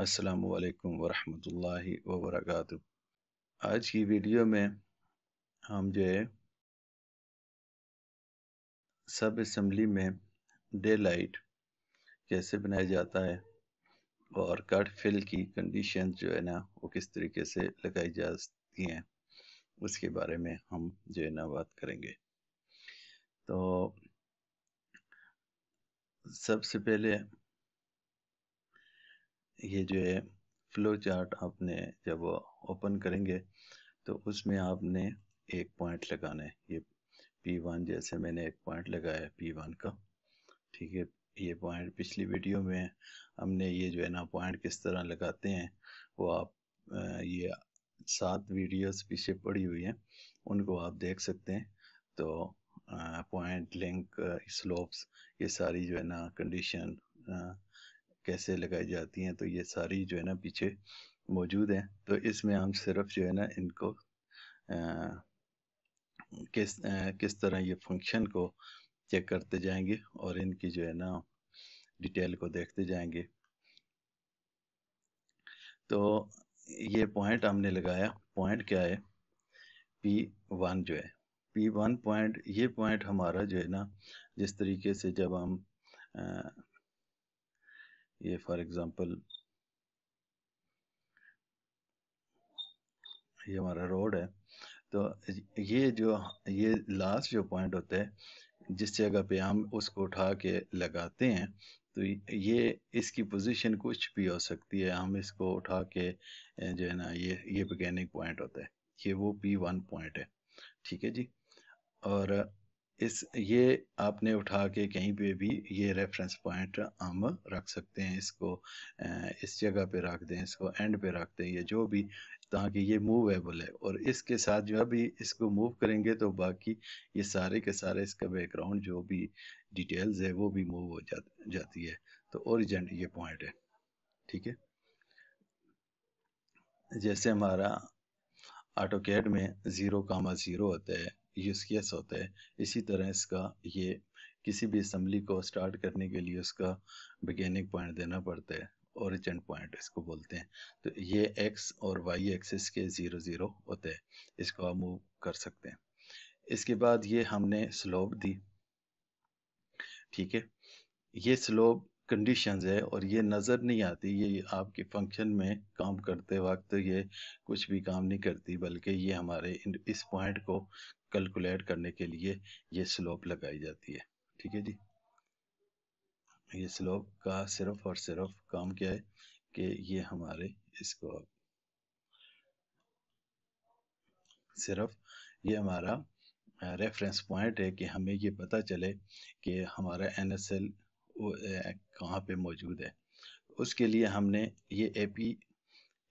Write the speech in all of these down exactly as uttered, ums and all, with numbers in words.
अस्सलामुअलैकुम वरहमतुल्लाहि वबरकातुहू। आज की वीडियो में हम जो है सब असम्बली में डे लाइट कैसे बनाया जाता है और कट फिल की कंडीशन जो है ना वो किस तरीके से लगाई जाती हैं उसके बारे में हम जो है ना बात करेंगे। तो सबसे पहले ये जो है फ्लो चार्ट आपने जब ओपन करेंगे तो उसमें आपने एक पॉइंट लगाना है। ये पी वन जैसे मैंने एक पॉइंट लगाया पी वन का, ठीक है। ये पॉइंट पिछली वीडियो में हमने ये जो है ना पॉइंट किस तरह लगाते हैं वो आप ये सात वीडियोस पीछे पड़ी हुई हैं उनको आप देख सकते हैं। तो पॉइंट, लिंक, स्लोप्स, ये सारी जो है ना कंडीशन कैसे लगाई जाती हैं तो ये सारी जो है ना पीछे मौजूद हैं। तो इसमें हम सिर्फ जो है ना इनको आ, किस आ, किस तरह ये फंक्शन को चेक करते जाएंगे और इनकी जो है ना डिटेल को देखते जाएंगे। तो ये पॉइंट हमने लगाया, पॉइंट क्या है पी वन जो है पी वन पॉइंट। ये पॉइंट हमारा जो है ना जिस तरीके से जब हम आ, ये फॉर एग्जांपल ये हमारा रोड है तो ये जो ये लास्ट जो पॉइंट होता है जिस जगह पे हम उसको उठा के लगाते हैं तो ये इसकी पोजीशन कुछ भी हो सकती है। हम इसको उठा के जो है ना ये ये वैज्ञानिक पॉइंट होता है, ये वो पी वन पॉइंट है, ठीक है जी। और इस ये आपने उठा के कहीं पे भी ये रेफरेंस पॉइंट हम रख सकते हैं। इसको इस जगह पे रख दें, इसको एंड पे रख दें, ये जो भी, ताकि ये मूवेबल है। और इसके साथ जो अभी इसको मूव करेंगे तो बाकी ये सारे के सारे इसका बैकग्राउंड जो भी डिटेल्स है वो भी मूव हो जा, जाती है। तो ओरिजिन ये पॉइंट है, ठीक है। जैसे हमारा ऑटोकैड में ज़ीरो कामा ज़ीरो होता है, यूज़केस होता है, इसी तरह इसका ये किसी भी असम्बली को स्टार्ट करने के लिए उसका वैज्ञानिक पॉइंट देना पड़ता है, ओरिजिन पॉइंट इसको बोलते हैं। तो ये एक्स और वाई एक्सिस के ज़ीरो ज़ीरो होते हैं, इसको आप मूव कर सकते हैं। इसके बाद ये हमने स्लोप दी, ठीक है। ये स्लोप कंडीशंस है और ये नज़र नहीं आती, ये आपके फंक्शन में काम करते वक्त तो ये कुछ भी काम नहीं करती, बल्कि ये हमारे इस पॉइंट को कैलकुलेट करने के लिए ये स्लोप लगाई जाती है, ठीक है जी। ये स्लोप का सिर्फ और सिर्फ काम क्या है कि ये हमारे इसको सिर्फ ये हमारा रेफरेंस पॉइंट है कि हमें ये पता चले कि हमारा एन एस एल कहाँ पे मौजूद है। उसके लिए हमने ये एपी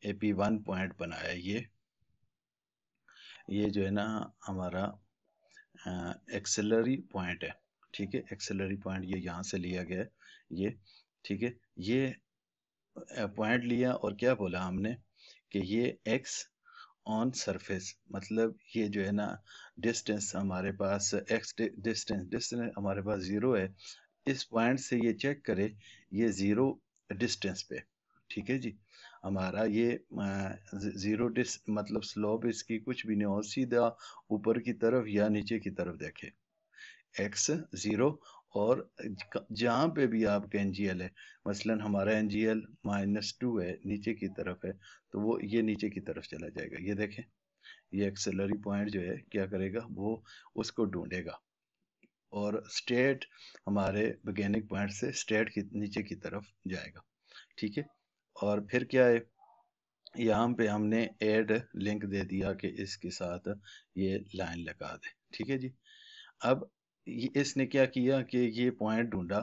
एपी वन पॉइंट बनाया। ये ये जो है ना हमारा एक्सेलरी पॉइंट है, ठीक है। एक्सेलरी पॉइंट ये यहाँ से लिया गया है, ये ठीक है। ये पॉइंट लिया और क्या बोला हमने कि ये एक्स ऑन सरफेस, मतलब ये जो है ना डिस्टेंस हमारे पास एक्स डिस्टेंस डिस्टेंस हमारे पास ज़ीरो है। इस पॉइंट से ये चेक करे ये ज़ीरो डिस्टेंस पे, ठीक है जी। हमारा ये ज़ीरो डिस मतलब स्लोप इसकी कुछ भी नहीं हो, सीधा ऊपर की तरफ या नीचे की तरफ देखे। एक्स ज़ीरो और जहाँ पे भी आपका एन जी एल है, मसलन हमारा N G L minus two है, नीचे की तरफ है, तो वो ये नीचे की तरफ चला जाएगा। ये देखें ये एक्सेलरी पॉइंट जो है क्या करेगा, वो उसको ढूंढेगा और स्ट्रेट हमारे वैज्ञानिक पॉइंट से स्ट्रेट की नीचे की तरफ जाएगा, ठीक है। और फिर क्या है यहाँ पे हमने एड लिंक दे दिया कि इसके साथ ये लाइन लगा दे, ठीक है जी। अब इसने क्या किया कि ये पॉइंट ढूंढा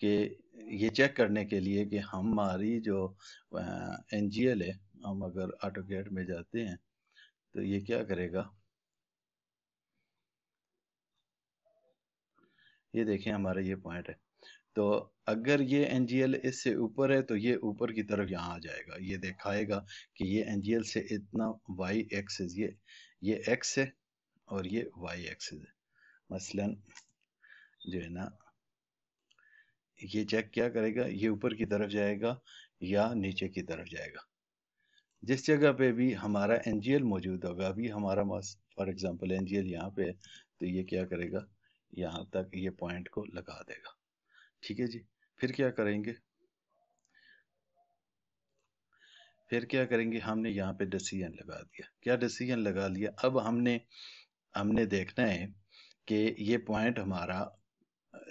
कि ये चेक करने के लिए कि हमारी जो एन जी एल है, हम अगर ऑटोकैड में जाते हैं तो ये क्या करेगा, ये देखें हमारा ये पॉइंट है। तो अगर ये एन जी एल इससे ऊपर है तो ये ऊपर की तरफ यहाँ आ जाएगा। ये दिखाएगा कि ये एन जी एल से इतना वाई एक्सिस, ये ये एक्स है और ये वाई एक्सिस है। मसलन जो है ना ये चेक क्या करेगा, ये ऊपर की तरफ जाएगा या नीचे की तरफ जाएगा। जिस जगह पे भी हमारा एनजीएल मौजूद होगा, अभी हमारा फॉर एग्जांपल एनजीएल यहाँ पे है, तो ये क्या करेगा, यहाँ तक ये पॉइंट को लगा देगा। ठीक है जी। फिर क्या करेंगे फिर क्या करेंगे हमने यहाँ पे डिसीजन लगा दिया। क्या डिसीजन लगा लिया? अब हमने हमने देखना है कि ये पॉइंट हमारा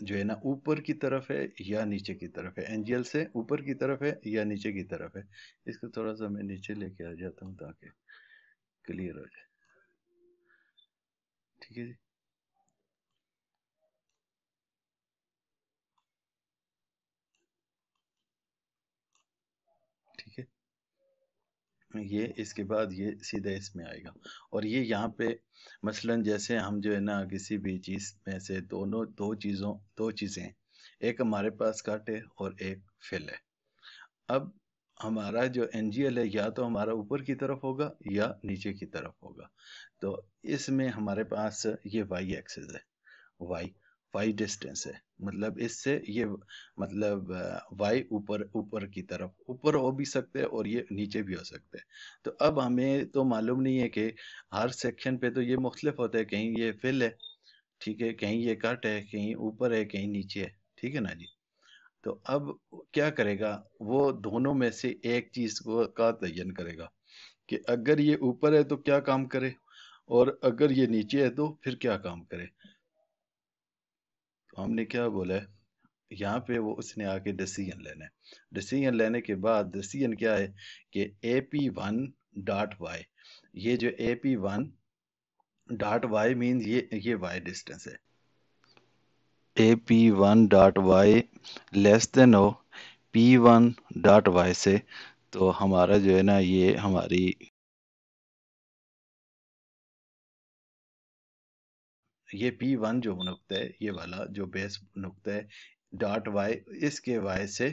जो है ना ऊपर की तरफ है या नीचे की तरफ है, एनजीएल से ऊपर की तरफ है या नीचे की तरफ है। इसको थोड़ा सा मैं नीचे लेके आ जाता हूँ ताकि क्लियर हो जाए। ठीक है जी। ठीक है, ये इसके बाद ये सीधा इसमें आएगा। और ये यहाँ पे मसलन जैसे हम जो है ना किसी भी चीज़ में से दोनों दो चीज़ों दो चीज़ें, एक हमारे पास कट है और एक फिल है। अब हमारा जो एनजीएल है या तो हमारा ऊपर की तरफ होगा या नीचे की तरफ होगा। तो इसमें हमारे पास ये वाई एक्सेस है, वाई वाई डिस्टेंस है, मतलब इससे ये मतलब वाई ऊपर ऊपर की तरफ ऊपर हो भी सकते हैं और ये नीचे भी हो सकते हैं। तो अब हमें तो मालूम नहीं है कि हर सेक्शन पे तो ये मुख्तलिफ होता है, कहीं ये फिल है, ठीक है, कहीं ये कट है, कहीं ऊपर है, कहीं नीचे है। ठीक है ना जी। तो अब क्या करेगा, वो दोनों में से एक चीज़ को का तयन करेगा कि अगर ये ऊपर है तो क्या काम करे और अगर ये नीचे है तो फिर क्या काम करे। हमने क्या बोला है यहाँ पे, वो उसने आके डिसीजन लेना है। डिसीजन लेने के बाद डिसीजन क्या है कि A P one dot Y, ये जो A P one dot Y mean ये ये वाई डिस्टेंस है। A P one dot Y less than हो पी वन डॉट वाई से, तो हमारा जो है ना ये हमारी ये पी वन जो नुक्ता है, ये वाला जो बेस नुक्ता है डॉट वाई, इसके वाई से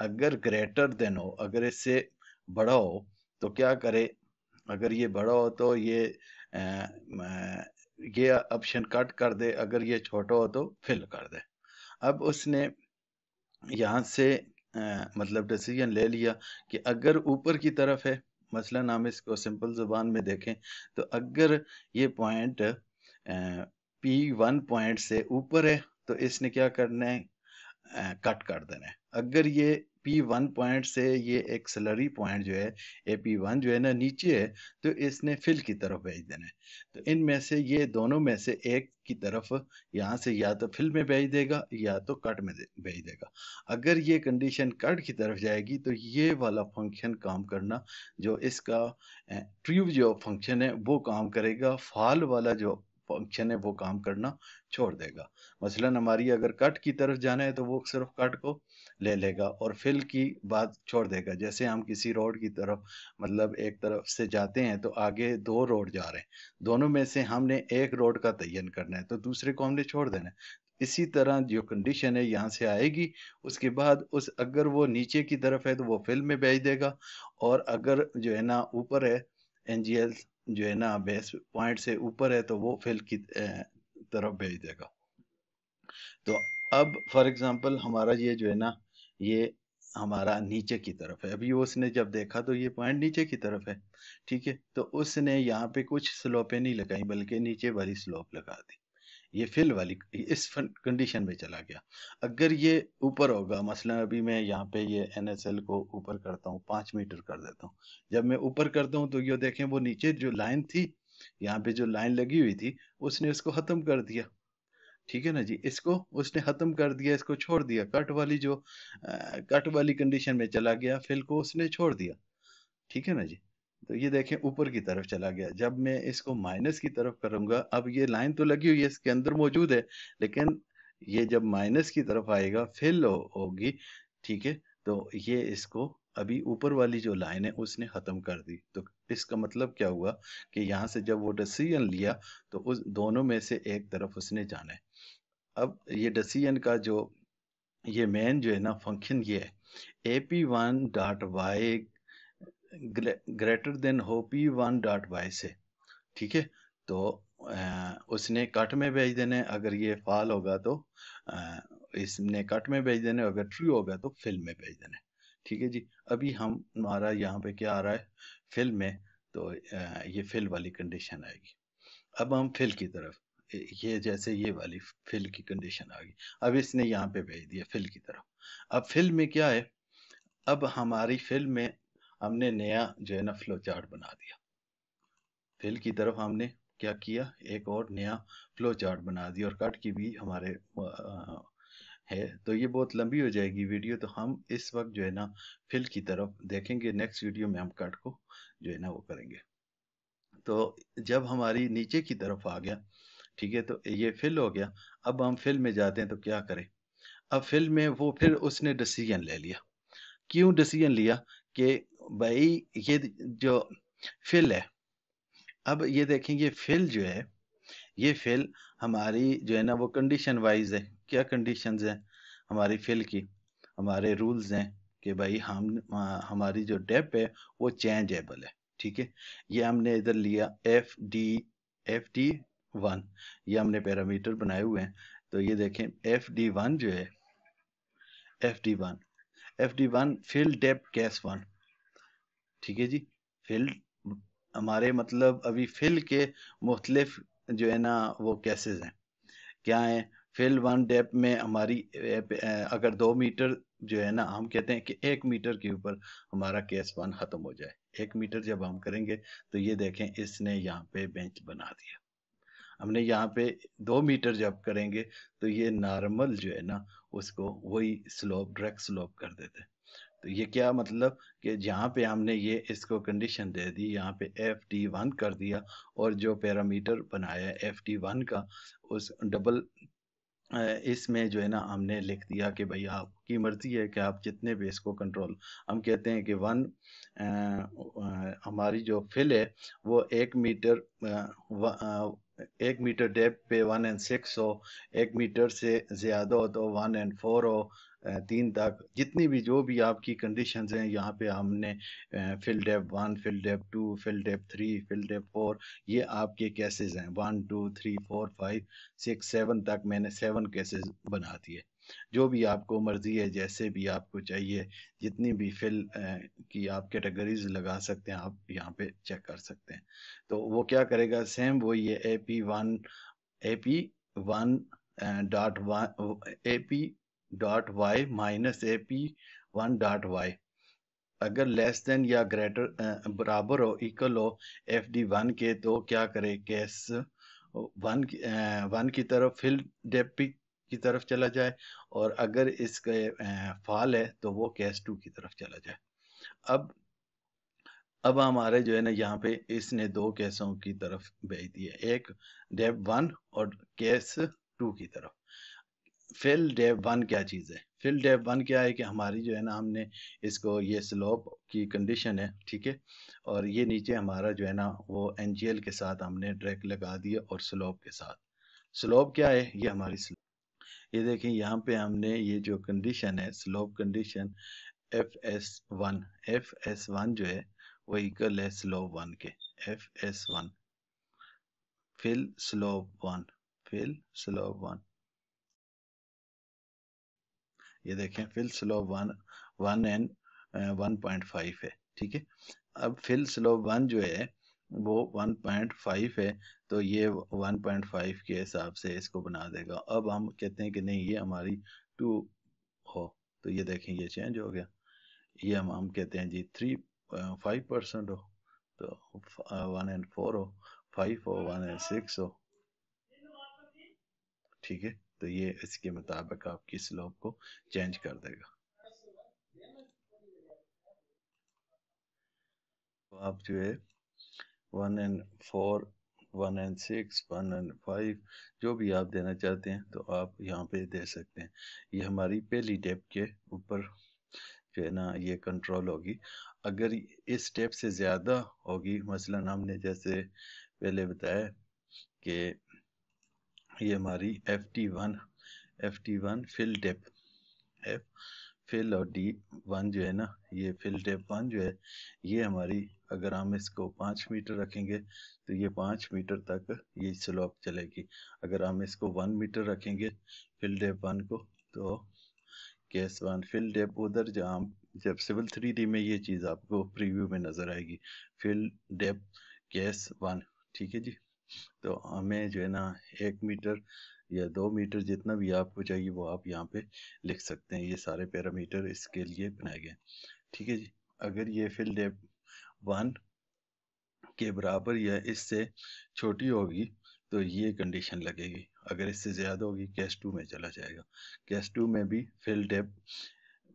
अगर ग्रेटर देन हो, अगर इससे बड़ा हो तो क्या करे, अगर ये बड़ा हो तो ये ये ऑप्शन कट कर दे, अगर ये छोटा हो तो फिल कर दे। अब उसने यहाँ से आ, मतलब डिसीजन ले लिया कि अगर ऊपर की तरफ है, मसलन हम इसको सिंपल जुबान में देखें तो अगर ये पॉइंट पी वन पॉइंट से ऊपर है तो इसने क्या करना है, आ, कट कर देना है। अगर ये पी वन पॉइंट से ये एक्सेलरी पॉइंट जो है ए पी वन जो है ना नीचे है तो इसने फिल की तरफ भेज देना है। तो इनमें से ये दोनों में से एक की तरफ यहाँ से या तो फिल में भेज देगा या तो कट में भेज देगा। अगर ये कंडीशन कट की तरफ जाएगी तो ये वाला फंक्शन काम करना, जो इसका ट्रू जो फंक्शन है वो काम करेगा, फॉल वाला जो फंक्शन है वो काम करना छोड़ देगा। मसलन हमारी अगर कट की तरफ जाना है तो वो सिर्फ कट को ले लेगा और फिल की बात छोड़ देगा। जैसे हम किसी रोड की तरफ मतलब एक तरफ से जाते हैं तो आगे दो रोड जा रहे हैं, दोनों में से हमने एक रोड का तयन करना है तो दूसरे को हमने छोड़ देना है। इसी तरह जो कंडीशन है यहाँ से आएगी, उसके बाद उस अगर वो नीचे की तरफ है तो वो फिल में भेज देगा और अगर जो है ना ऊपर है एन जी एल जो है ना बेस पॉइंट से ऊपर है तो वो फिल की तरफ भेज देगा। तो अब फॉर एग्जांपल हमारा ये जो है ना ये हमारा नीचे की तरफ है। अभी उसने जब देखा तो ये पॉइंट नीचे की तरफ है। ठीक है, तो उसने यहाँ पे कुछ स्लोपें नहीं लगाई बल्कि नीचे वाली स्लोप लगा दी, ये फिल वाली इस कंडीशन में चला गया। अगर ये ऊपर होगा, मसलन अभी मैं यहाँ पे ये एन एस एल को ऊपर करता हूँ, पाँच मीटर कर देता हूँ। जब मैं ऊपर करता हूँ तो ये देखें वो नीचे जो लाइन थी, यहाँ पे जो लाइन लगी हुई थी उसने उसको ख़त्म कर दिया। ठीक है ना जी, इसको उसने ख़त्म कर दिया, इसको छोड़ दिया। कट वाली जो आ, कट वाली कंडीशन में चला गया, फिल को उसने छोड़ दिया। ठीक है ना जी। तो ये देखें ऊपर की तरफ चला गया। जब मैं इसको माइनस की तरफ करूंगा, अब ये लाइन तो लगी हुई है, इसके अंदर मौजूद है, लेकिन ये जब माइनस की तरफ आएगा फिल होगी। ठीक है, तो ये इसको अभी ऊपर वाली जो लाइन है उसने ख़त्म कर दी। तो इसका मतलब क्या हुआ कि यहाँ से जब वो डिसीजन लिया तो उस दोनों में से एक तरफ उसने जाना है। अब ये डिसीजन का जो ये मेन जो है ना फंक्शन ये है, A P one dot Y greater than हो पी वन डॉट वाई से। ठीक है, तो आ, उसने कट में भेज देने, अगर ये फॉल होगा तो आ, इसने कट में भेज देने, अगर ट्रू होगा तो फिल में भेज देने। ठीक है जी। अभी हम हमारा यहाँ पे क्या आ रहा है, फिल में, तो ये फिल वाली कंडीशन आएगी। अब हम फिल की तरफ, ये जैसे ये वाली फिल की कंडीशन आ गई, अब इसने यहाँ पे भेज दिया फिल की तरफ। अब फिल में क्या है, अब हमारी फिल में हमने नया जो है ना फ्लो चार्ट बना दिया। फिल की तरफ हमने क्या किया, एक और नया फ्लो चार्ट बना दिया, और कट की भी हमारे आ, है, तो ये बहुत लंबी हो जाएगी वीडियो, तो हम इस वक्त जो है ना फिल की तरफ देखेंगे, नेक्स्ट वीडियो में हम कट को जो है ना वो करेंगे। तो जब हमारी नीचे की तरफ आ गया, ठीक है, तो ये फिल हो गया। अब हम फिल में जाते हैं तो क्या करें, अब फिल में वो फिर उसने डिसीजन ले लिया। क्यों डिसीजन लिया कि भाई ये जो फिल है, अब ये देखें ये फिल जो है, ये फिल हमारी जो है ना वो कंडीशन वाइज है। क्या कंडीशंस हैं हमारी फिल की, हमारे रूल्स हैं कि भाई हम हमारी जो डेप है वो चेंजेबल है, ठीक है। ये हमने इधर लिया F D F D one, ये हमने पैरामीटर बनाए हुए हैं। तो ये देखें एफ डी वन जो है, F D one F D one fill depth gas one, ठीक है जी। फिल हमारे मतलब अभी फिल के मुख्तलिफ जो है ना वो केसेस हैं, क्या हैं। फिल वन डेप्थ में हमारी अगर दो मीटर जो है ना, हम कहते हैं कि एक मीटर के ऊपर हमारा केस वन ख़त्म हो जाए। एक मीटर जब हम करेंगे तो ये देखें इसने यहाँ पे बेंच बना दिया। हमने यहाँ पे दो मीटर जब करेंगे तो ये नॉर्मल जो है ना उसको वही स्लोप, डायरेक्ट स्लोप कर देते हैं। तो ये क्या मतलब कि जहाँ पे हमने ये इसको कंडीशन दे दी, यहाँ पे एफ डी वन कर दिया, और जो पैरामीटर बनाया एफ डी वन का उस डबल इसमें जो है ना हमने लिख दिया कि भाई आपकी मर्जी है कि आप जितने भी इसको कंट्रोल, हम कहते हैं कि वन आ, आ, हमारी जो फिल है वो एक मीटर आ, व, आ, एक मीटर डेप पे वन एंड सिक्स हो, एक मीटर से ज़्यादा हो तो वन एंड फोर हो, तीन तक, जितनी भी जो भी आपकी कंडीशंस हैं। यहाँ पे हमने fill depth one, fill depth two, fill depth three, fill depth four, ये आपके केसेस हैं, one two three four five six seven तक मैंने सेवन केसेस बना दिए। जो भी आपको मर्जी है, जैसे भी आपको चाहिए, जितनी भी फिल की आप कैटेगरीज लगा सकते हैं, आप यहाँ पे चेक कर सकते हैं। तो वो क्या करेगा, सेम वो ये A P one A P one dot one A P dot Y minus A P one dot Y, अगर लेस देन या ग्रेटर बराबर हो, इक्वल हो एफ डी वन के, तो क्या करे, केस वन वन की तरफ फिल डेपी की तरफ चला जाए, और अगर इसके फाल है तो वो केस टू की तरफ चला जाए। अब अब हमारे जो है ना यहाँ पे इसने दो केसों की तरफ भेज दिए, एक डेप वन और केस टू की तरफ। फिल डेप वन क्या चीज़ है, फिल डेप वन क्या है कि हमारी जो है ना हमने इसको, ये स्लोप की कंडीशन है, ठीक है, और ये नीचे हमारा जो है ना वो एन जी एल के साथ हमने ड्रैग लगा दिया, और स्लोप के साथ। स्लोप क्या है, ये हमारी स्लोप, ये देखें यहाँ पे हमने ये जो कंडीशन है slope condition F S one, F S one जो है वो इक्वल है स्लोप वन के, F S one fill slope one, fill slope one, ये देखें fill slope one one and one point five है, ठीक है। अब फिल स्लोप वन जो है वो वन पॉइंट फाइव है, तो ये वन पॉइंट फाइव के हिसाब से इसको बना देगा। अब हम कहते हैं कि नहीं ये हमारी टू हो, तो ये देखें ये चेंज हो गया, ये हम हम कहते हैं जी थ्री फाइव परसेंट हो, तो वन एंड फोर हो, फाइव हो, वन एंड सिक्स हो, ठीक है। तो ये इसके मुताबिक आपकी स्लोप को चेंज कर देगा। तो आप जो है one and four, one and six, one and five, जो भी आप देना चाहते हैं तो आप यहाँ पे दे सकते हैं। ये हमारी पहली स्टेप के ऊपर जो है ना ये कंट्रोल होगी। अगर इस स्टेप से ज़्यादा होगी, मसलन हमने जैसे पहले बताया कि ये हमारी F T one F T one fill depth F fill और डी वन जो है ना, ये फिल डेप वन जो है ये हमारी, अगर हम इसको पाँच मीटर रखेंगे तो ये पाँच मीटर तक ये स्लोप चलेगी। अगर हम इसको वन मीटर रखेंगे फिल डेप वन को, तो केस वन फिल डेप उधर जहाँ जब सिविल थ्री डी में ये चीज़ आपको प्रीव्यू में नज़र आएगी, फिल डेप गैस वन, ठीक है जी। तो हमें जो है ना एक मीटर या दो मीटर जितना भी आपको चाहिए वो आप यहाँ पे लिख सकते हैं। ये सारे पैरामीटर इसके लिए बनाए गए, ठीक है जी। अगर ये फिल डेप वन के बराबर या इससे छोटी होगी तो ये कंडीशन लगेगी, अगर इससे ज़्यादा होगी कैश टू में चला जाएगा। कैश टू में भी फिल डेप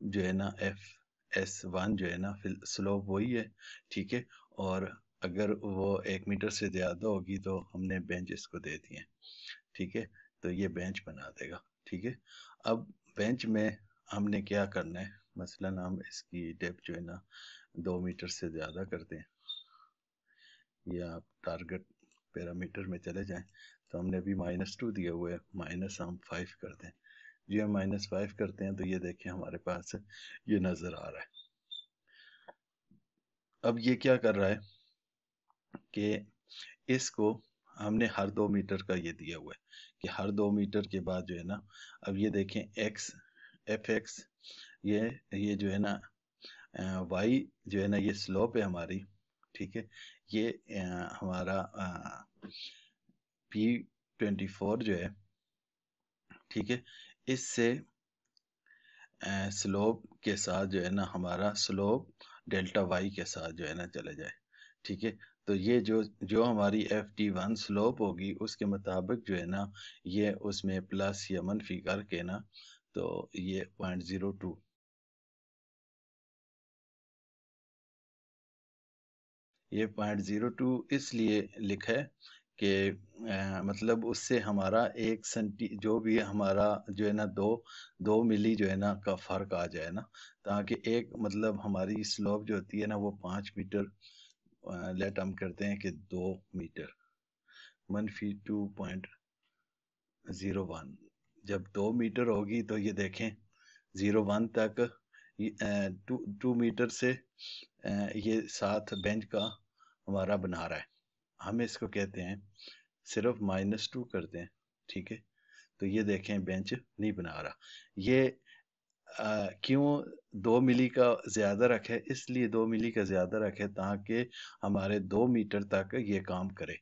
जो है ना एफ एस वन जो है ना फिल स्लोप वही है, ठीक है। और अगर वो एक मीटर से ज़्यादा होगी तो हमने बेंच इसको दे दिए, ठीक है। तो ये बेंच बना देगा, ठीक है। अब बेंच में हमने क्या करना है, मसलन हम इसकी डेप्थ जो है ना दो मीटर से ज़्यादा करते हैं, या आप टारगेट पैरामीटर में चले जाएं तो हमने अभी माइनस टू दिया हुआ है, माइनस हम फाइव करते हैं जी। हम माइनस फाइव करते हैं तो ये देखिए हमारे पास ये नज़र आ रहा है। अब ये क्या कर रहा है कि इसको हमने हर दो मीटर का ये दिया हुआ है कि हर दो मीटर के बाद जो है ना, अब ये देखें एक्स एफ एक्स ये ये जो है ना वाई जो है ना ये स्लोप है हमारी, ठीक है। ये आ, हमारा आ, पी ट्वेंटी फोर जो है, ठीक है। इससे आ, स्लोप के साथ जो है ना हमारा स्लोप डेल्टा वाई के साथ जो है ना चला जाए, ठीक है। तो ये जो जो हमारी एफ टी वन स्लोप होगी उसके मुताबिक जो है ना ये उसमें प्लस या मनफी करके ना, तो ये पॉइंट ज़ीरो टू ये पॉइंट ज़ीरो टू इसलिए लिखा है कि मतलब उससे हमारा एक सेंटी जो भी हमारा जो है ना दो दो मिली जो है ना का फ़र्क आ जाए ना, ताकि एक मतलब हमारी स्लोप जो होती है ना वो पाँच मीटर लेट हम करते हैं कि दो मीटर मनफी टू पॉइंट ज़ीरो वन, जब दो मीटर होगी तो ये देखें ज़ीरो वन तक टू टू मीटर से ये साथ बेंच का हमारा बना रहा है। हम इसको कहते हैं सिर्फ माइनस टू करते हैं, ठीक है। तो ये देखें बेंच नहीं बना रहा। ये आ, क्यों दो मिली का ज़्यादा रखे, इसलिए दो मिली का ज़्यादा रखे ताकि हमारे दो मीटर तक ये काम करे।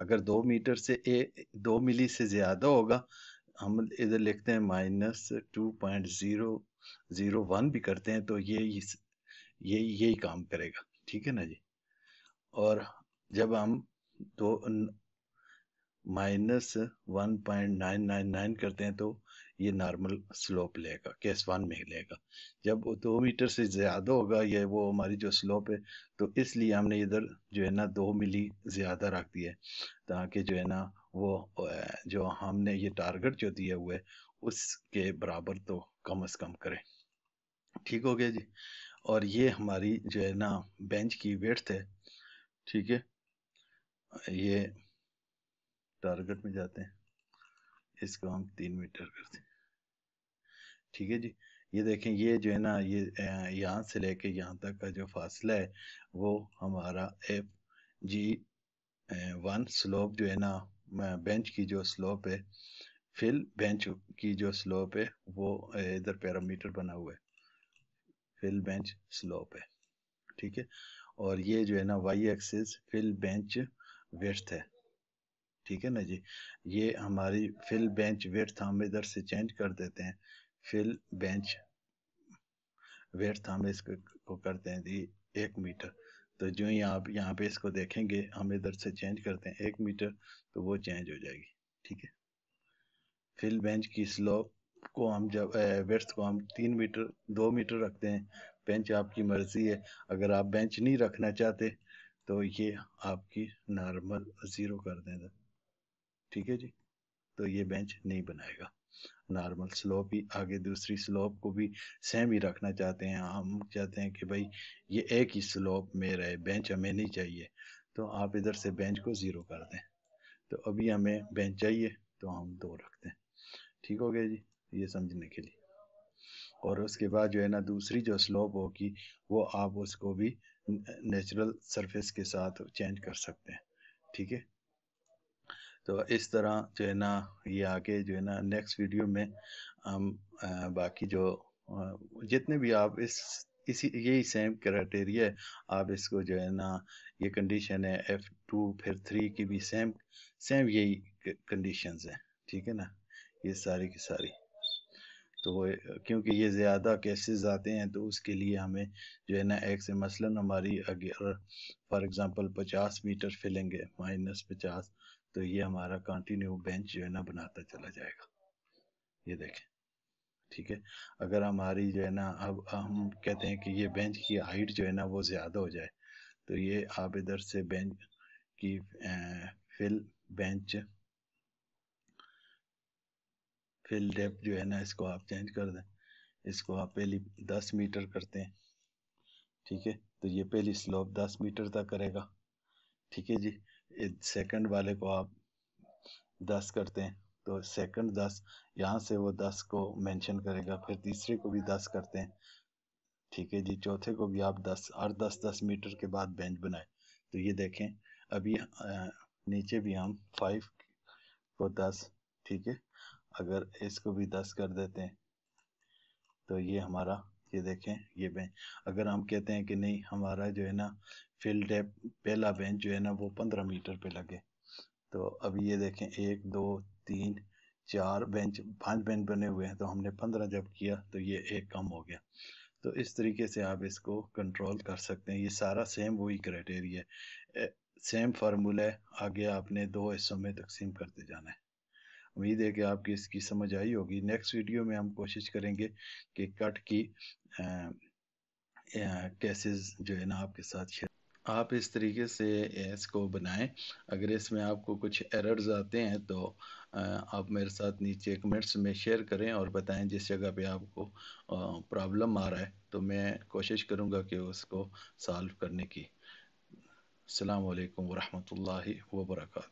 अगर दो मीटर से ए, दो मिली से ज़्यादा होगा, हम इधर लिखते हैं minus two point zero zero one भी करते हैं तो ये ये यही काम करेगा, ठीक है ना जी। और जब हम दो minus one point nine nine nine करते हैं तो ये नॉर्मल स्लोप लेगा, केस वन में लेगा। जब वो दो मीटर से ज़्यादा होगा ये वो हमारी जो स्लोप है, तो इसलिए हमने इधर जो है ना दो मिली ज़्यादा रख दी है ताकि जो है ना वो जो हमने ये टारगेट जो दिया हुआ है उसके बराबर तो कम से कम करें, ठीक हो गया जी। और ये हमारी जो है ना बेंच की विड्थ है, ठीक है। ये टारगेट में जाते हैं, इसको हम तीन मीटर करते हैं, ठीक है जी। ये देखें ये जो है ना ये यहाँ से लेके यहाँ तक का जो फासला है वो हमारा एफ जी वन स्लोप जो है ना बेंच की जो स्लोप है, फिल बेंच की जो स्लोप है वो इधर पैरामीटर बना हुआ है, फिल बेंच स्लोप है, ठीक है। और ये जो है ना Y axis fill bench width है, ठीक है ना जी। ये हमारी फिल बेंच विड्थ हम इधर से चेंज कर देते हैं, फिल बेंच विड्थ हम इसको करते हैं जी एक मीटर। तो जो ही आप यहाँ पे इसको देखेंगे हम इधर से चेंज करते हैं एक मीटर तो वो चेंज हो जाएगी, ठीक है। फिल बेंच की स्लोप को हम जब विड्थ को हम तीन मीटर दो मीटर रखते हैं, बेंच आपकी मर्जी है। अगर आप बेंच नहीं रखना चाहते तो ये आपकी नॉर्मल ज़ीरो कर दें, ठीक है जी। तो ये बेंच नहीं बनाएगा, नॉर्मल स्लोप ही आगे दूसरी स्लोप को भी सेम ही रखना चाहते हैं। हम चाहते हैं कि भाई ये एक ही स्लोप में रहे, बेंच हमें नहीं चाहिए, तो आप इधर से बेंच को ज़ीरो कर दें। तो अभी हमें बेंच चाहिए तो हम दो रखते हैं, ठीक हो गया जी, ये समझने के लिए। और उसके बाद जो है ना दूसरी जो स्लोप होगी वो आप उसको भी नेचुरल सरफेस के साथ चेंज कर सकते हैं, ठीक है। तो इस तरह जो है ना ये आगे जो है ना नेक्स्ट वीडियो में हम बाकी जो जितने भी आप इस इसी यही सेम क्राइटेरिया है। आप इसको जो है ना ये कंडीशन है एफ टू फिर थ्री की भी सेम सेम यही कंडीशंस है, ठीक है ना, ये सारी की सारी। तो क्योंकि ये ज़्यादा केसेस आते हैं तो उसके लिए हमें जो है ना एक से मसलन हमारी अगर फॉर एग्जांपल पचास मीटर फिलिंग है माइनस पचास, तो ये हमारा कंटिन्यू बेंच जो है ना बनाता चला जाएगा, ये देखें, ठीक है। अगर हमारी जो है ना अब हम कहते हैं कि ये बेंच की हाइट जो है ना वो ज़्यादा हो जाए, तो ये आप इधर से बेंच की फिल बेंच फिल डेप्थ जो है ना इसको आप चेंज कर दें, इसको आप पहली दस मीटर करते हैं, ठीक है। तो ये पहली स्लोप दस मीटर तक करेगा, ठीक है जी। सेकंड वाले को आप दस करते हैं तो सेकंड दस यहाँ से वो दस को मेंशन करेगा, फिर तीसरे को भी दस करते हैं, ठीक है जी। चौथे को भी आप दस और दस दस मीटर के बाद बेंच बनाए, तो ये देखें अभी नीचे भी हम फाइव को दस, ठीक है, अगर इसको भी दस कर देते हैं तो ये हमारा ये देखें ये बेंच। अगर हम कहते हैं कि नहीं हमारा जो है ना फील्ड डेप पहला बेंच जो है ना वो पंद्रह मीटर पे लगे, तो अभी ये देखें एक दो तीन चार बेंच पांच बेंच बने हुए हैं, तो हमने पंद्रह जब किया तो ये एक कम हो गया। तो इस तरीके से आप इसको कंट्रोल कर सकते हैं। ये सारा सेम वही क्राइटेरिया है, सेम फार्मूला है, आगे आपने दो हिस्सों में तकसीम करते जाना है। उम्मीद है कि आपकी इसकी समझ आई होगी। नेक्स्ट वीडियो में हम कोशिश करेंगे कि कट की केसेस जो है ना आपके साथ शेयर। आप इस तरीके से इसको बनाएं। अगर इसमें आपको कुछ एरर्स आते हैं तो आप मेरे साथ नीचे कमेंट्स में शेयर करें और बताएं जिस जगह पे आपको प्रॉब्लम आ रहा है, तो मैं कोशिश करूंगा कि उसको सॉल्व करने की। अस्सलाम वालेकुम वरहमतुल्लाहि वबरकातुहू।